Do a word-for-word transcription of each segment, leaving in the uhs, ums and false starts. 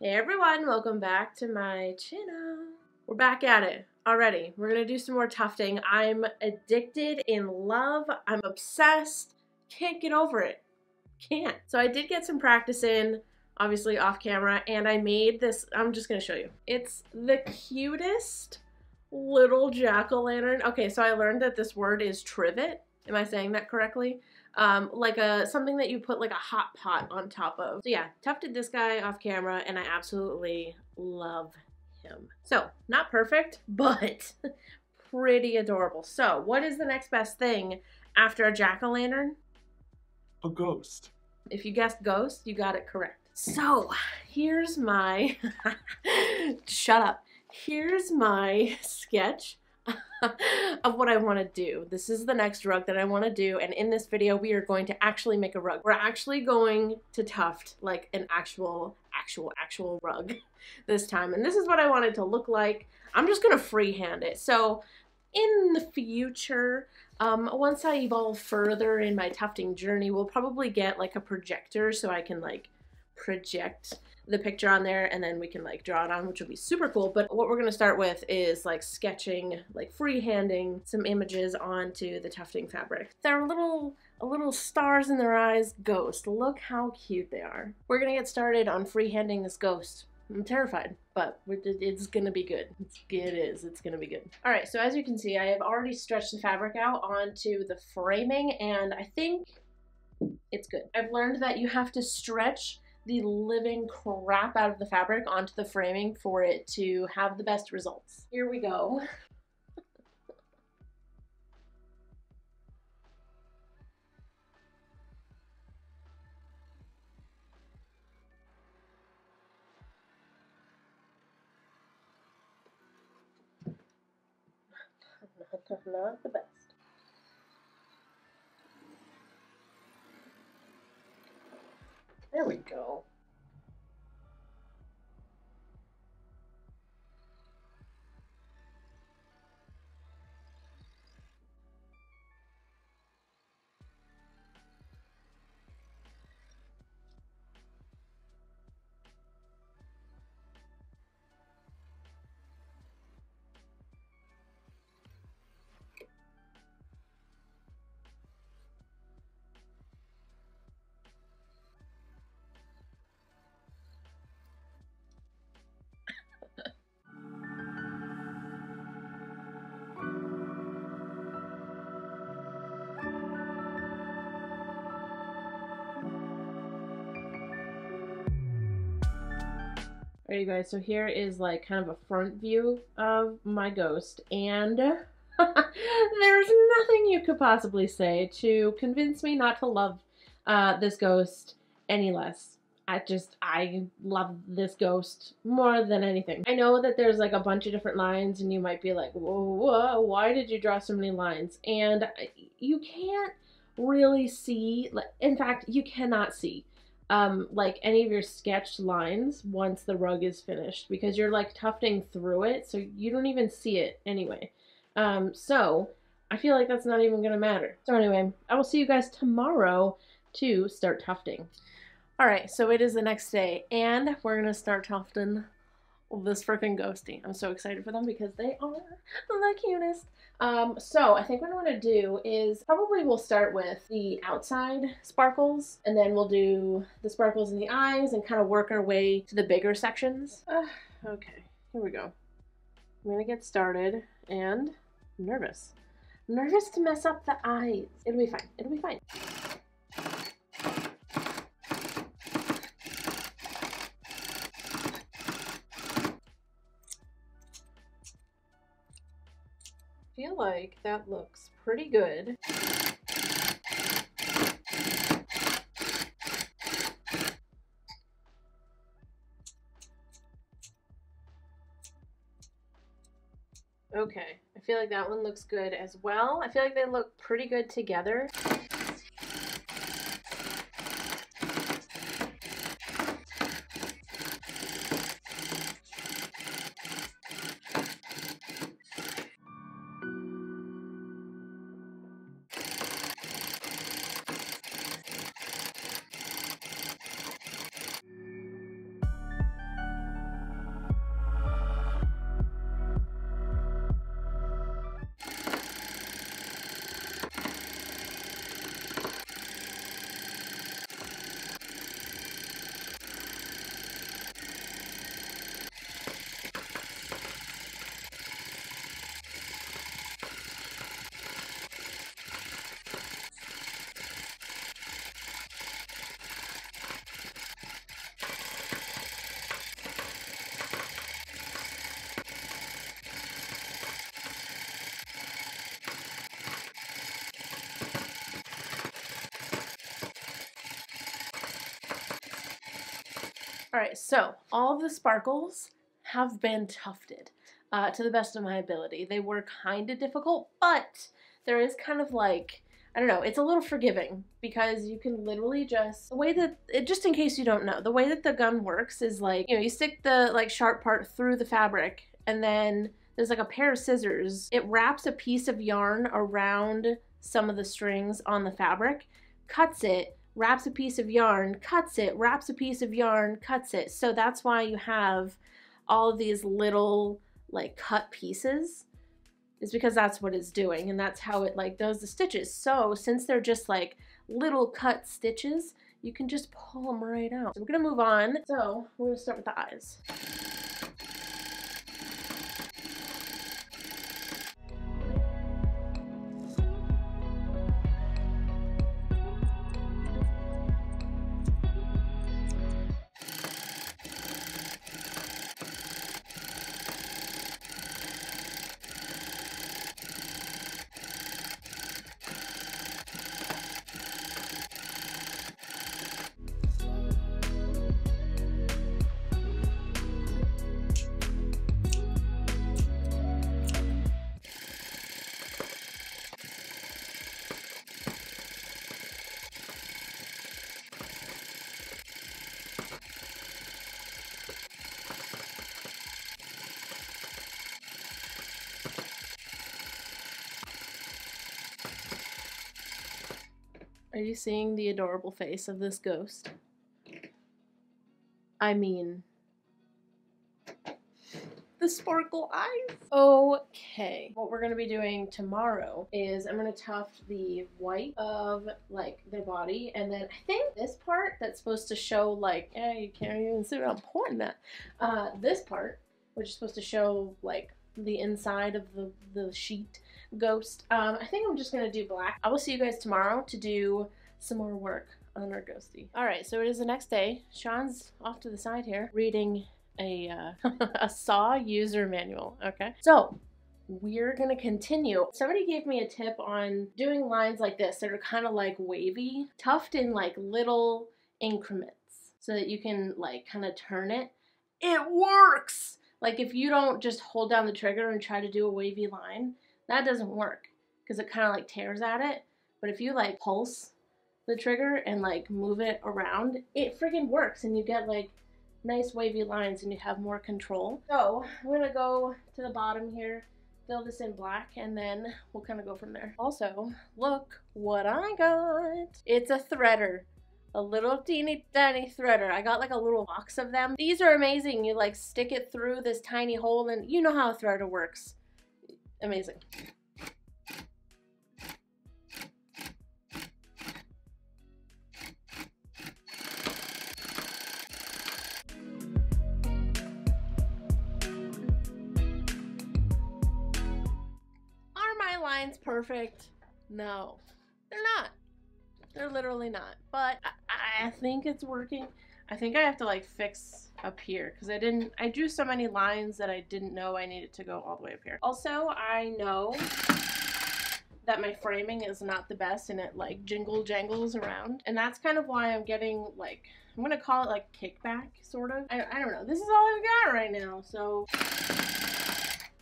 Hey everyone, welcome back to my channel. We're back at it already. We're gonna do some more tufting. I'm addicted, in love, I'm obsessed, can't get over it, can't. So I did get some practice in, obviously off camera, and I made this. I'm just gonna show you. It's the cutest little jack-o'-lantern. Okay, so I learned that this word is trivet. Am I saying that correctly? Um, like a something that you put like a hot pot on top of. So yeah, tufted this guy off camera and I absolutely love him. So not perfect, but pretty adorable. So what is the next best thing after a jack-o'-lantern? A ghost. If you guessed ghost, you got it correct. So here's my, shut up. Here's my sketch of what I want to do. This is the next rug that I want to do, and in this video we are going to actually make a rug. We're actually going to tuft like an actual actual actual rug this time, and this is what I want it to look like. I'm just gonna freehand it, so in the future, um, once I evolve further in my tufting journey, we'll probably get like a projector so I can like project the picture on there and then we can like draw it on, which will be super cool. But what we're going to start with is like sketching, like freehanding some images onto the tufting fabric. They're little a little stars in their eyes ghost. Look how cute they are. We're going to get started on freehanding this ghost. I'm terrified, but we're, it's going to be good. It's, it is. It's going to be good. All right, so as you can see, I have already stretched the fabric out onto the framing and I think it's good. I've learned that you have to stretch the living crap out of the fabric onto the framing for it to have the best results. Here we go. not, not, not the best. There we go. All right, you guys, so here is like kind of a front view of my ghost, and there's nothing you could possibly say to convince me not to love uh, this ghost any less. I just, I love this ghost more than anything. I know that there's like a bunch of different lines and you might be like, whoa, whoa, why did you draw so many lines? And you can't really see, in fact, you cannot see Um, like any of your sketched lines once the rug is finished, because you're like tufting through it, so you don't even see it anyway. Um, so I feel like that's not even gonna matter. So anyway, I will see you guys tomorrow to start tufting. All right, so it is the next day and we're gonna start tufting this freaking ghosty. I'm so excited for them because they are the cutest. Um, so I think what I want to do is probably we'll start with the outside sparkles and then we'll do the sparkles in the eyes and kind of work our way to the bigger sections. Uh, okay, here we go. I'm going to get started, and I'm nervous. I'm nervous to mess up the eyes. It'll be fine. It'll be fine. I feel like that looks pretty good. Okay, I feel like that one looks good as well. I feel like they look pretty good together. So all of the sparkles have been tufted uh, to the best of my ability. They were kind of difficult, but there is kind of like, I don't know, it's a little forgiving because you can literally just, the way that, it, just in case you don't know, the way that the gun works is like, you know, you stick the like sharp part through the fabric and then there's like a pair of scissors. It wraps a piece of yarn around some of the strings on the fabric, cuts it, wraps a piece of yarn, cuts it, wraps a piece of yarn, cuts it. So that's why you have all of these little like cut pieces, is because that's what it's doing and that's how it like does the stitches. So since they're just like little cut stitches, you can just pull them right out. So we're gonna move on. So we're gonna start with the eyes. Are you seeing the adorable face of this ghost? I mean, the sparkle eyes. Okay, what we're gonna be doing tomorrow is I'm gonna tuft the white of like their body, and then I think this part that's supposed to show like, yeah, you can't even see what I'm pointing at. Uh, this part, which is supposed to show like the inside of the, the sheet ghost. Um, I think I'm just gonna do black. I will see you guys tomorrow to do some more work on our ghostie. All right, so it is the next day. Sean's off to the side here reading a, uh, a saw user manual, okay? So we're gonna continue. Somebody gave me a tip on doing lines like this that are kind of like wavy, tuft in like little increments so that you can like kind of turn it. It works! Like if you don't just hold down the trigger and try to do a wavy line, that doesn't work because it kind of like tears at it. But if you like pulse the trigger and like move it around, it freaking works and you get like nice wavy lines and you have more control. So I'm gonna go to the bottom here, fill this in black, and then we'll kind of go from there. Also, look what I got. It's a threader. A little teeny tiny threader. I got like a little box of them. These are amazing. You like stick it through this tiny hole and you know how a threader works. Amazing. Are my lines perfect? No, they're not. They're literally not, but I, I think it's working. I think I have to like fix up here because I didn't, I drew so many lines that I didn't know I needed to go all the way up here. Also, I know that my framing is not the best and it like jingle jangles around. And that's kind of why I'm getting like, I'm gonna call it like kickback sort of. I, I don't know, this is all I've got right now. So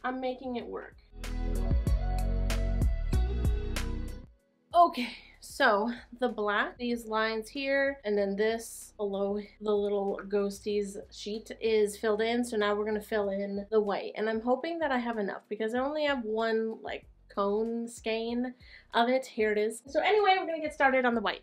I'm making it work. Okay. So the black, these lines here, and then this below the little ghosties sheet is filled in. So now we're gonna fill in the white. And I'm hoping that I have enough because I only have one like cone skein of it. Here it is. So anyway, we're gonna get started on the white.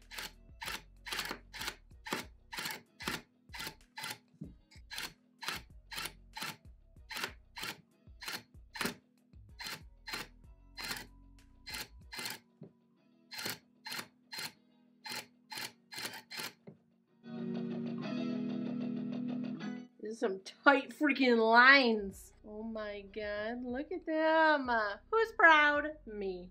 Some tight freaking lines. Oh my god, look at them. Uh, who's proud? Me.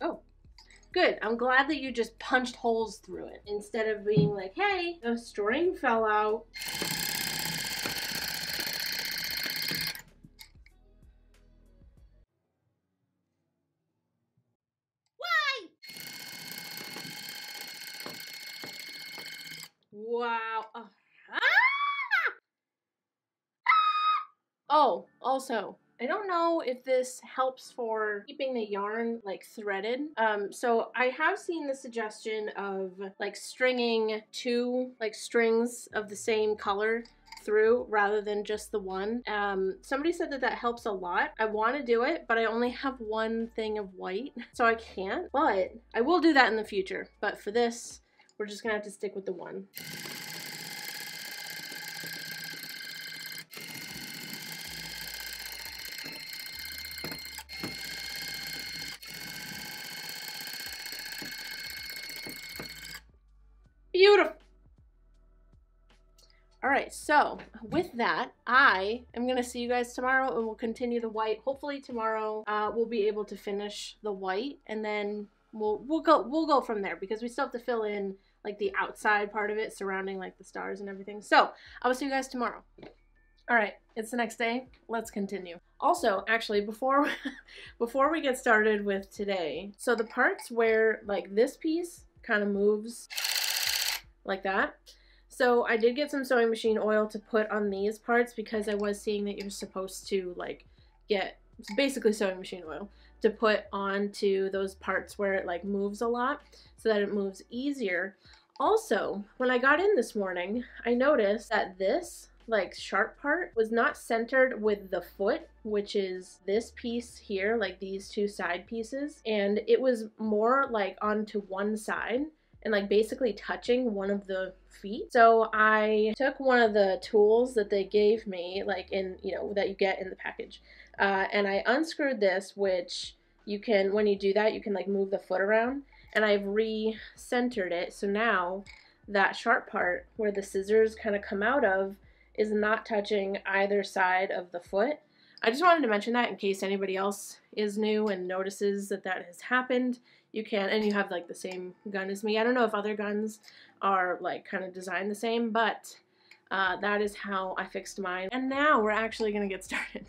Oh, good. I'm glad that you just punched holes through it instead of being like, hey, the string fell out. Wow. Oh. Ah! Ah! Oh, also, I don't know if this helps for keeping the yarn like threaded. Um, so I have seen the suggestion of like stringing two like strings of the same color through rather than just the one. Um, somebody said that that helps a lot. I want to do it, but I only have one thing of white, so I can't, but I will do that in the future. But for this, we're just gonna have to stick with the one. Beautiful. All right, so with that, I am gonna see you guys tomorrow and we'll continue the white. Hopefully tomorrow uh, we'll be able to finish the white, and then we'll we'll go we'll go from there, because we still have to fill in like the outside part of it surrounding like the stars and everything. So I will see you guys tomorrow. All right, it's the next day. Let's continue. Also, actually, before before we get started with today, so the parts where like this piece kind of moves like that. So I did get some sewing machine oil to put on these parts, because I was seeing that you're supposed to like get basically sewing machine oil to put onto those parts where it like moves a lot so that it moves easier. Also, when I got in this morning, I noticed that this like sharp part was not centered with the foot, which is this piece here, like these two side pieces, and it was more like onto one side and like basically touching one of the feet. So I took one of the tools that they gave me, like in, you know, that you get in the package, uh, and I unscrewed this, which you can, when you do that, you can like move the foot around, and I've re-centered it. So now that sharp part where the scissors kind of come out of is not touching either side of the foot. I just wanted to mention that in case anybody else is new and notices that that has happened. You can, and you have like the same gun as me. I don't know if other guns are like kind of designed the same, but uh, that is how I fixed mine. And now we're actually gonna get started.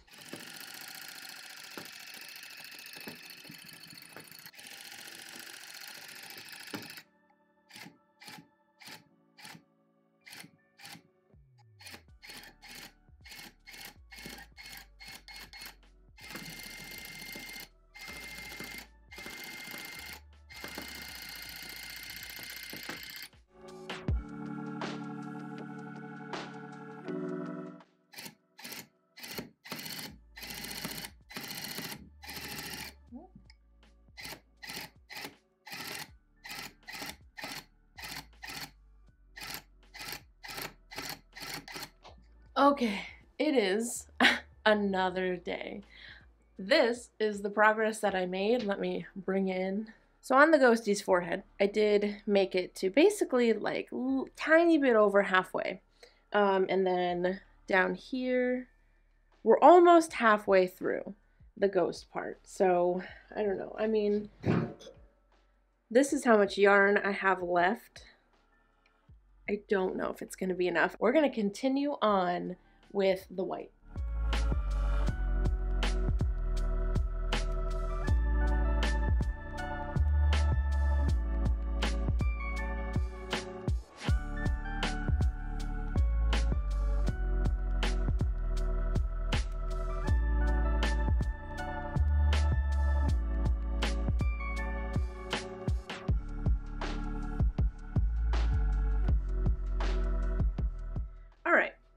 Okay, it is another day. This is the progress that I made. Let me bring in. So on the ghostie's forehead, I did make it to basically like tiny bit over halfway. Um, and then down here, we're almost halfway through the ghost part. So I don't know. I mean, this is how much yarn I have left. I don't know if it's going to be enough. We're going to continue on with the white.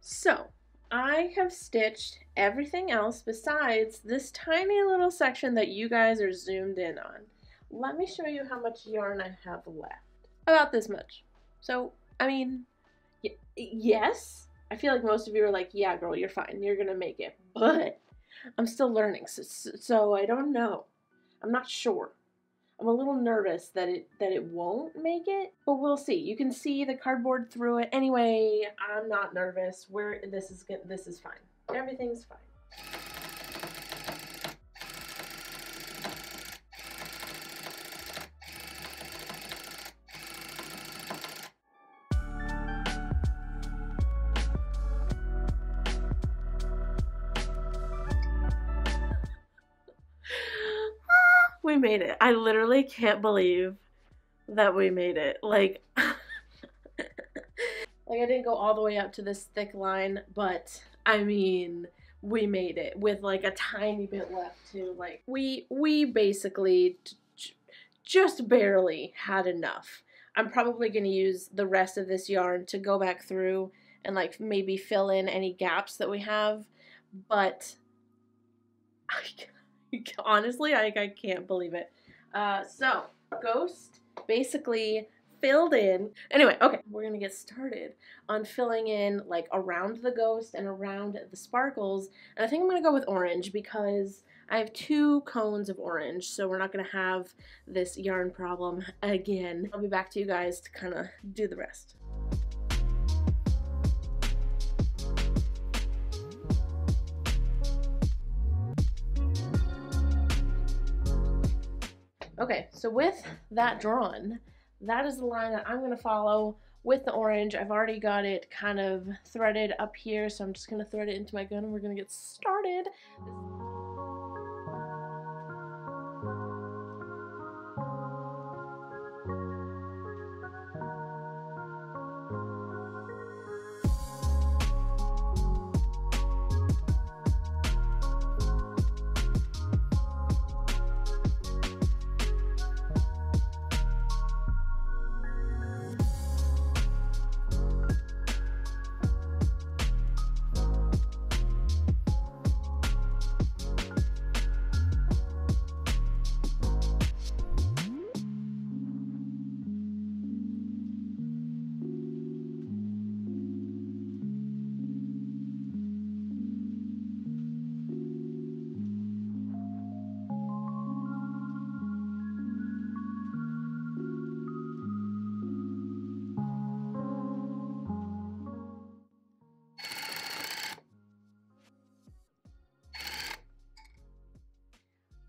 So I have stitched everything else besides this tiny little section that you guys are zoomed in on. Let me show you how much yarn I have left. About this much. So, I mean, y yes, I feel like most of you are like, yeah, girl, you're fine. You're going to make it. But I'm still learning. So, so I don't know. I'm not sure. I'm a little nervous that it that it won't make it, but we'll see. You can see the cardboard through it. Anyway, I'm not nervous. We're this is good. This is fine. Everything's fine. We made it. I literally can't believe that we made it. Like Like, I didn't go all the way up to this thick line, but I mean, we made it with like a tiny bit left too. Like we we basically just barely had enough. I'm probably going to use the rest of this yarn to go back through and like maybe fill in any gaps that we have, but I, honestly, I, I can't believe it. Uh, so, Ghost basically filled in. Anyway, okay, we're going to get started on filling in like around the ghost and around the sparkles, and I think I'm going to go with orange because I have two cones of orange, so we're not going to have this yarn problem again. I'll be back to you guys to kind of do the rest. Okay, so with that drawn, that is the line that I'm going to follow with the orange. I've already got it kind of threaded up here, so I'm just going to thread it into my gun and we're going to get started.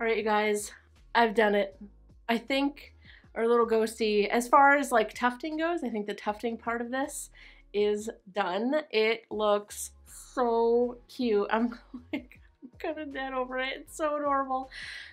Alright, you guys, I've done it. I think our little ghosty, as far as like tufting goes, I think the tufting part of this is done. It looks so cute. I'm like, I'm kind of dead over it. It's so adorable.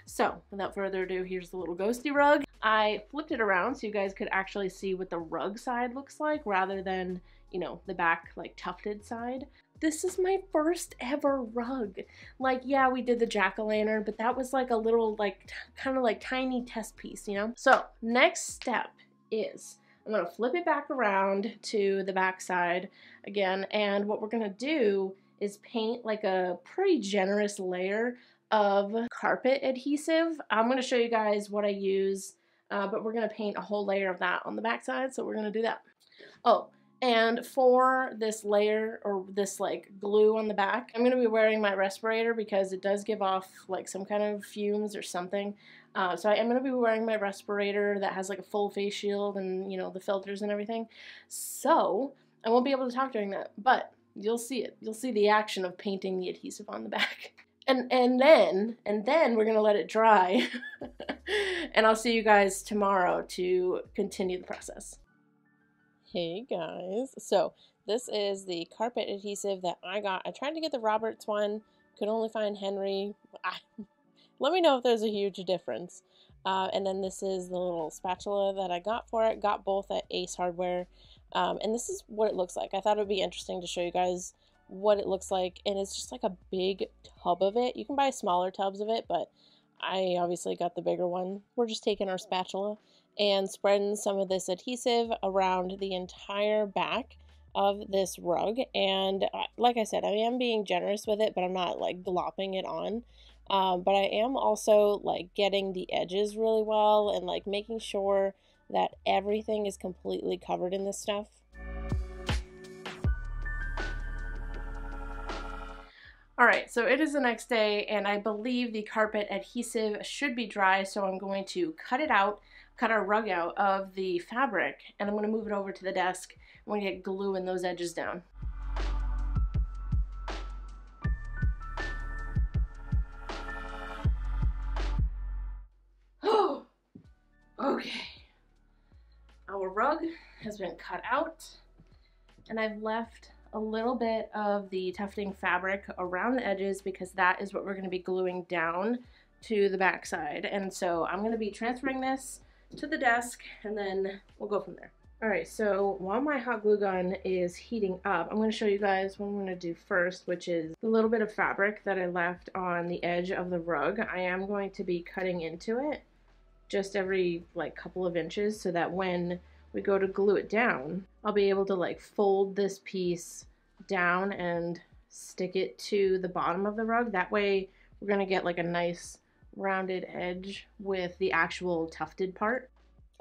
So without further ado, here's the little ghosty rug. I flipped it around so you guys could actually see what the rug side looks like rather than, you know, the back like tufted side. This is my first ever rug. Like, yeah, we did the jack-o'-lantern, but that was like a little, like, kind of like tiny test piece, you know? So next step is I'm gonna flip it back around to the back side again, and what we're gonna do is paint like a pretty generous layer of carpet adhesive. I'm gonna show you guys what I use, uh, but we're gonna paint a whole layer of that on the back side, so we're gonna do that. Oh. And for this layer, or this like glue on the back, I'm going to be wearing my respirator because it does give off like some kind of fumes or something. Uh, so I am going to be wearing my respirator that has like a full face shield and, you know, the filters and everything. So I won't be able to talk during that, but you'll see it. You'll see the action of painting the adhesive on the back. And, and then, and then we're going to let it dry. And I'll see you guys tomorrow to continue the process. Hey guys, so this is the carpet adhesive that I got. I tried to get the Roberts one, could only find Henry. I, let me know if there's a huge difference. Uh, and then this is the little spatula that I got for it. Got both at Ace Hardware. Um, and this is what it looks like. I thought it would be interesting to show you guys what it looks like. And it's just like a big tub of it. You can buy smaller tubs of it, but I obviously got the bigger one. We're just taking our spatula and spreading some of this adhesive around the entire back of this rug. And like I said, I am being generous with it, but I'm not like glopping it on. Um, but I am also like getting the edges really well and like making sure that everything is completely covered in this stuff. Alright, so it is the next day and I believe the carpet adhesive should be dry, so I'm going to cut it out, cut our rug out of the fabric, and I'm going to move it over to the desk. I'm going to get glue in those edges down. Oh, okay. Our rug has been cut out and I've left a little bit of the tufting fabric around the edges because that is what we're going to be gluing down to the back side. And so I'm going to be transferring this to the desk and then we'll go from there. Alright, so while my hot glue gun is heating up, I'm going to show you guys what I'm going to do first, which is the little bit of fabric that I left on the edge of the rug. I am going to be cutting into it just every like couple of inches so that when we go to glue it down, I'll be able to like fold this piece down and stick it to the bottom of the rug. That way we're going to get like a nice rounded edge with the actual tufted part.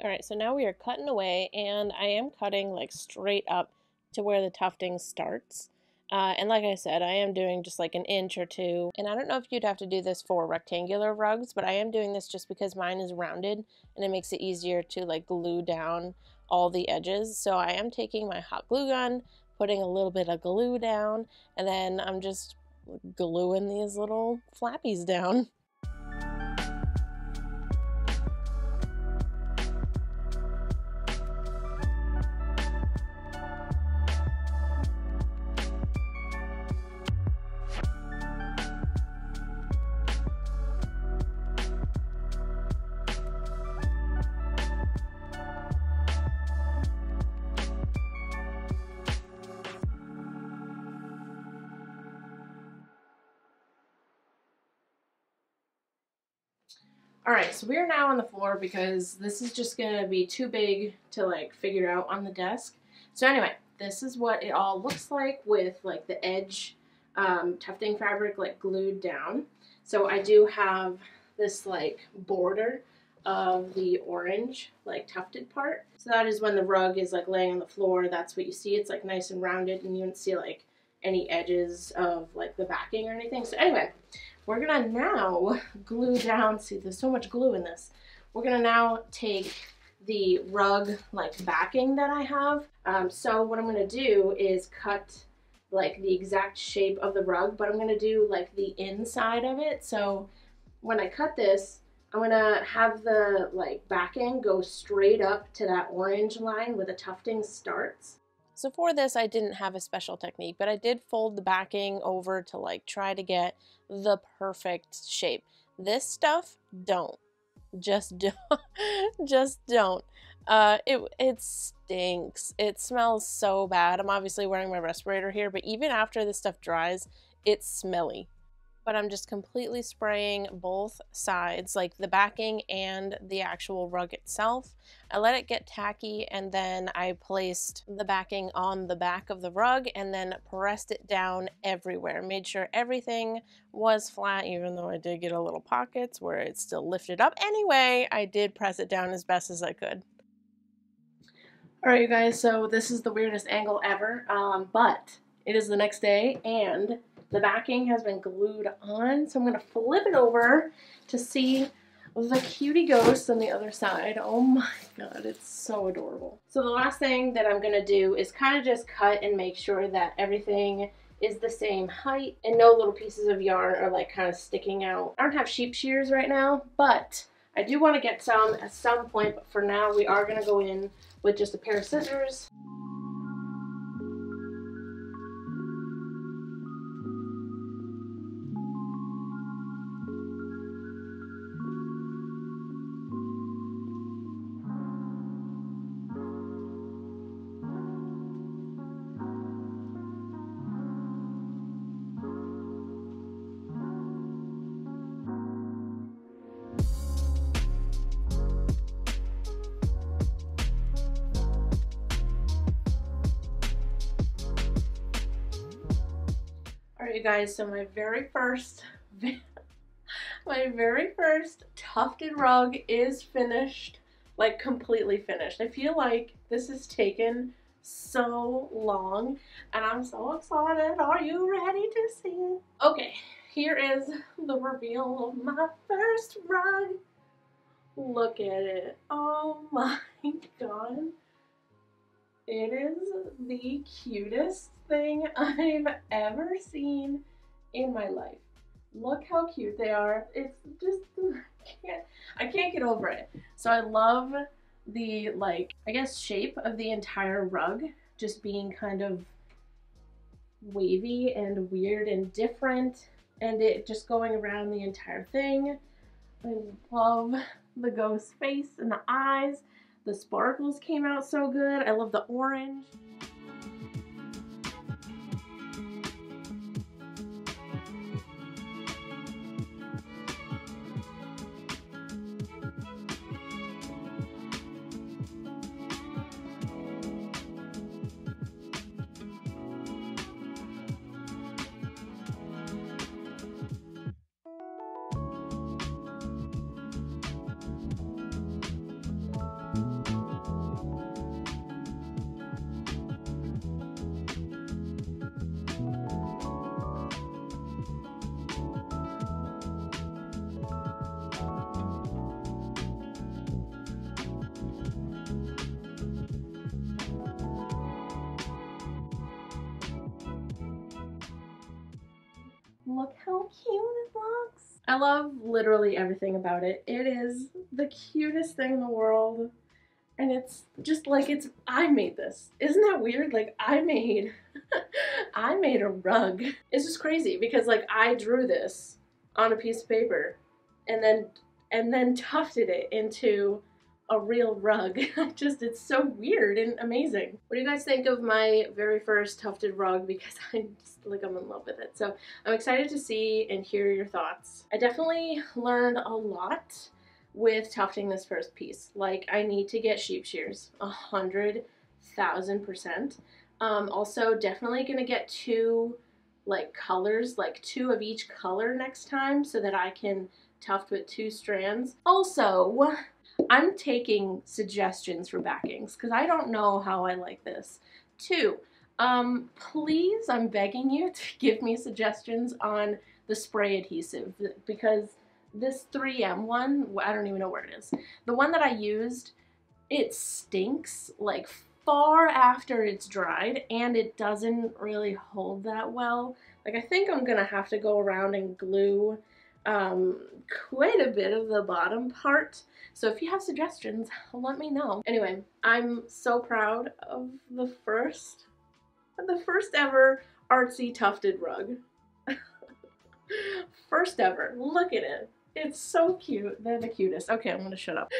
All right, so now we are cutting away, and I am cutting like straight up to where the tufting starts. Uh, and like I said, I am doing just like an inch or two. And I don't know if you'd have to do this for rectangular rugs, but I am doing this just because mine is rounded and it makes it easier to like glue down all the edges. So I am taking my hot glue gun, putting a little bit of glue down, and then I'm just gluing these little flappies down. Alright, so we are now on the floor because this is just going to be too big to like figure out on the desk. So anyway, this is what it all looks like with like the edge um, tufting fabric like glued down. So I do have this like border of the orange like tufted part. So that is when the rug is like laying on the floor. That's what you see. It's like nice and rounded, and you don't see like any edges of like the backing or anything. So anyway, we're gonna now glue down, see there's so much glue in this. We're gonna now take the rug like backing that I have. Um, so what I'm gonna do is cut like the exact shape of the rug, but I'm gonna do like the inside of it. So when I cut this, I'm gonna have the like backing go straight up to that orange line where the tufting starts. So for this, I didn't have a special technique, but I did fold the backing over to like try to get the perfect shape. This stuff, don't. Just don't. Just don't. Uh, it, it stinks. It smells so bad. I'm obviously wearing my respirator here, but even after this stuff dries, it's smelly. But I'm just completely spraying both sides, like the backing and the actual rug itself. I let it get tacky, and then I placed the backing on the back of the rug and then pressed it down everywhere. Made sure everything was flat, even though I did get a little pockets where it still lifted up. Anyway, I did press it down as best as I could. All right, you guys, so this is the weirdest angle ever, um, but it is the next day, and the backing has been glued on, so I'm going to flip it over to see the cutie ghost on the other side. Oh my god, it's so adorable. So the last thing that I'm going to do is kind of just cut and make sure that everything is the same height and no little pieces of yarn are like kind of sticking out. I don't have sheep shears right now, but I do want to get some at some point, but for now we are going to go in with just a pair of scissors. You guys, so my very first my very first tufted rug is finished, like completely finished. I feel like this has taken so long, and I'm so excited. Are you ready to see it? Okay, here is the reveal of my first rug. Look at it. Oh my god, it is the cutest thing I've ever seen in my life. Look how cute they are. It's just, I can't, I can't get over it. So I love the, like, I guess shape of the entire rug just being kind of wavy and weird and different, and it just going around the entire thing. I love the ghost face and the eyes. The sparkles came out so good. I love the orange. Look how cute it looks. I love literally everything about it. It is the cutest thing in the world. And it's just like it's, I made this. Isn't that weird? Like I made, I made a rug. It's just crazy because like I drew this on a piece of paper and then, and then tufted it into a real rug. Just, it's so weird and amazing. What do you guys think of my very first tufted rug? Because I'm just like, I'm in love with it. So I'm excited to see and hear your thoughts. I definitely learned a lot with tufting this first piece. Like I need to get sheep shears, a hundred thousand percent. Um, also definitely gonna get two like colors, like two of each color next time so that I can tuft with two strands. Also, I'm taking suggestions for backings because I don't know how I like this. Two, um, please, I'm begging you to give me suggestions on the spray adhesive because this three M one, I don't even know where it is. The one that I used, it stinks like far after it's dried and it doesn't really hold that well. Like I think I'm gonna have to go around and glue um quite a bit of the bottom part, so if you have suggestions let me know. Anyway, I'm so proud of the first the first ever Artsy tufted rug. First ever. Look at it, it's so cute. They're the cutest. Okay, I'm gonna shut up.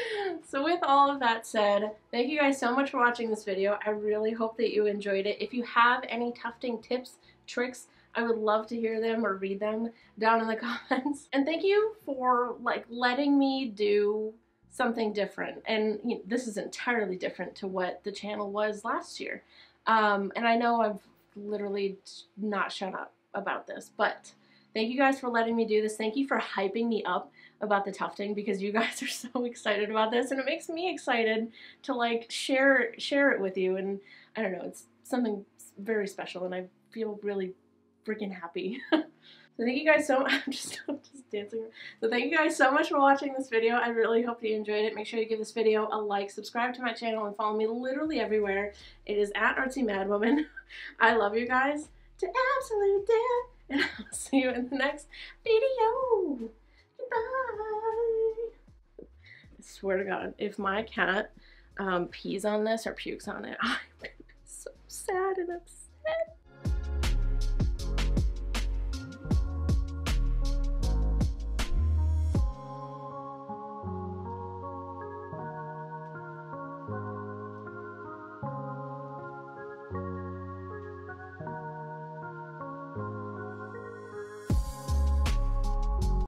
So with all of that said, thank you guys so much for watching this video. I really hope that you enjoyed it. If you have any tufting tips, tricks, I would love to hear them or read them down in the comments. And thank you for like letting me do something different. And you know, this is entirely different to what the channel was last year. Um, and I know I've literally not shut up about this, but thank you guys for letting me do this. Thank you for hyping me up about the tufting because you guys are so excited about this and it makes me excited to like share, share it with you. And I don't know, it's something very special and I feel really freaking happy. So thank you guys so much. I'm just, I'm just dancing. So thank you guys so much for watching this video. I really hope you enjoyed it. Make sure you give this video a like, subscribe to my channel, and follow me literally everywhere. It is at Artsy Madwoman. I love you guys to absolute death, and I'll see you in the next video. Goodbye. I swear to God, if my cat um, pees on this or pukes on it, I'm so sad and upset.